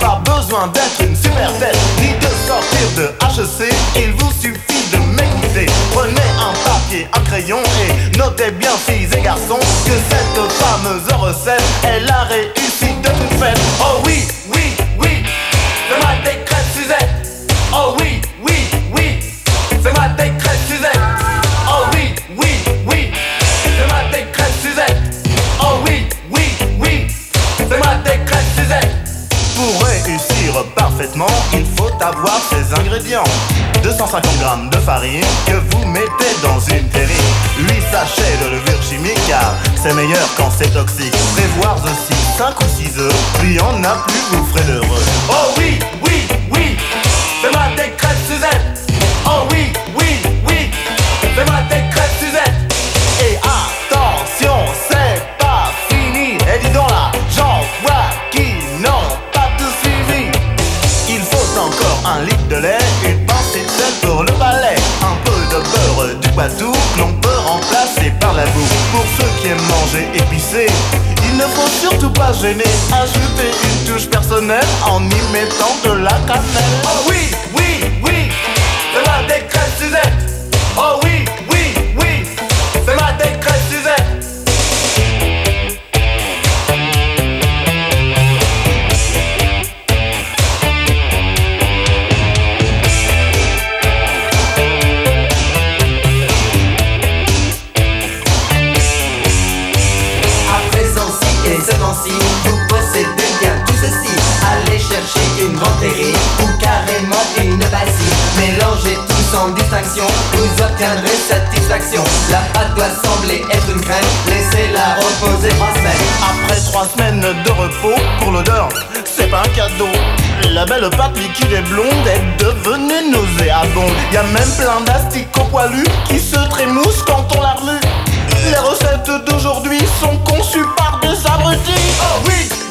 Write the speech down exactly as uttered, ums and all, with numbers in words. Pas besoin d'être une super tête ni de sortir de H E C, il vous suffit de m'écouter. Prenez un papier, un crayon et notez bien, filles et garçons, que cette fameuse recette est la réussite de toute fête. Oh oui, oui, oui, c'est ma des crêpes Suzette. Oh oui, oui, oui, c'est ma des crêpes Suzette. Oh oui, oui, oui, c'est ma des crêpes Suzette. Oh oui, oui, oui, c'est ma des crêpes Suzette. Pour réussir parfaitement, il faut avoir ces ingrédients: deux cent cinquante grammes de farine que vous mettez dans une terrine, huit sachets de levure chimique car c'est meilleur quand c'est toxique, prévoir aussi cinq ou six œufs, puis en a plus vous ferez l'heureux. Oh oui, oui, oui, c'est ma des crêpes Suzette. Oh oui, oui, oui, c'est ma des crêpes Suzette. Et attention, c'est pas fini, et dis donc là, j'en vois qui n'ont pas tout suivi. Il faut encore un litre de lait, une pincée de sel pour le palais, un peu de beurre du Poitou que l'on peut remplacer par la boue. Pour ceux qui aiment manger épicé, il ne faut surtout pas gêner, ajouter une touche personnelle en y mettant de la cannelle. Oh oui, oui, oui, c'est ma des crêpes Suzette. Oh oui, oui, oui, c'est ma des crêpes Suzette. Vous possédez bien tout ceci. Allez chercher une grande terrine ou carrément une bassine. Mélangez tout sans distinction, vous obtiendrez satisfaction. La pâte doit sembler être une crème, laissez-la reposer trois semaines. Après trois semaines de repos, pour l'odeur, c'est pas un cadeau. La belle pâte liquide et blonde est devenue nauséabonde. Y'a même plein d'asticots poilus qui se trémoussent quand on la remue. Les recettes d'aujourd'hui sont conçues par des abrutis. Oh oui!